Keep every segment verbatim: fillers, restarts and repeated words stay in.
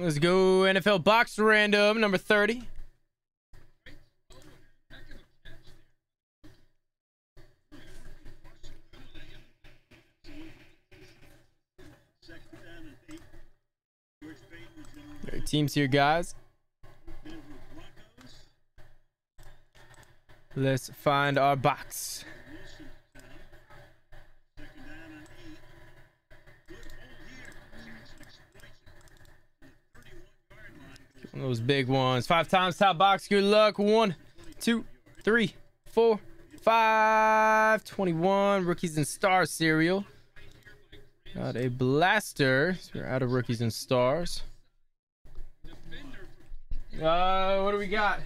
Let's go N F L box random number thirty. Great teams here, guys. Let's find our box. One of those big ones. Five times top box. Good luck. One, two, three, four, five, twenty-one. Rookies and Stars cereal. Got a blaster. So we're out of Rookies and Stars. Uh, what do we got?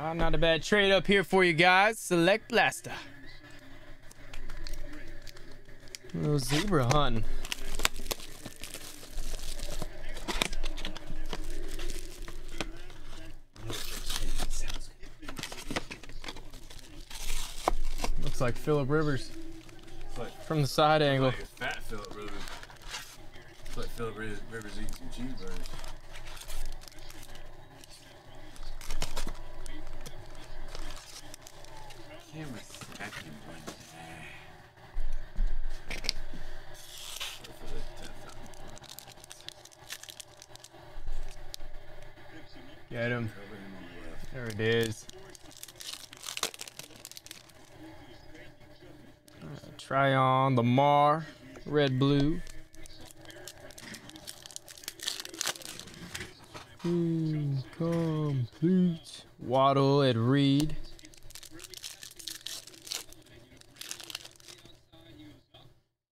Uh, not a bad trade up here for you guys. Select blaster. A little zebra hunting. Looks like Philip Rivers. Like, from the side angle. Like a fat Philip Rivers. Looks like Philip Rivers eating some cheeseburgers. Get him. There it is. Right, try on Lamar, red blue. Incomplete. Waddle at Reed.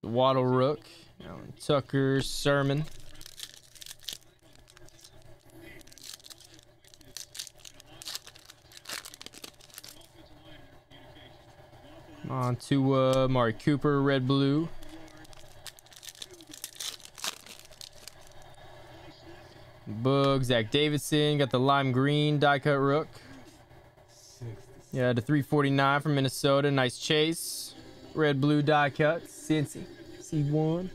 Waddle Rook, Alan Tucker, Sermon. On to uh, Mari Cooper, red blue. Bug, Zach Davidson, got the lime green die cut Rook. Yeah, the three forty-nine from Minnesota, nice Chase. Red blue die cut, Cincy. C one.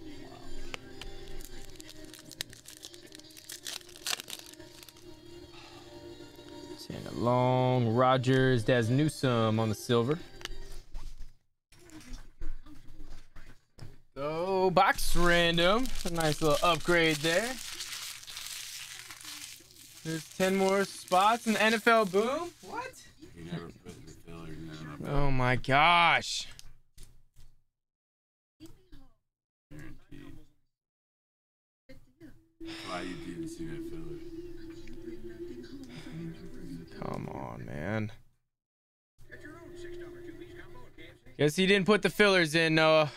Santa Long, Rodgers, Daz Newsome on the silver. So, box random. A nice little upgrade there. There's ten more spots in the N F L boom. What? You never put the filler down. Oh my gosh. Why you didn't see that filler? Come on, man. Guess he didn't put the fillers in, uh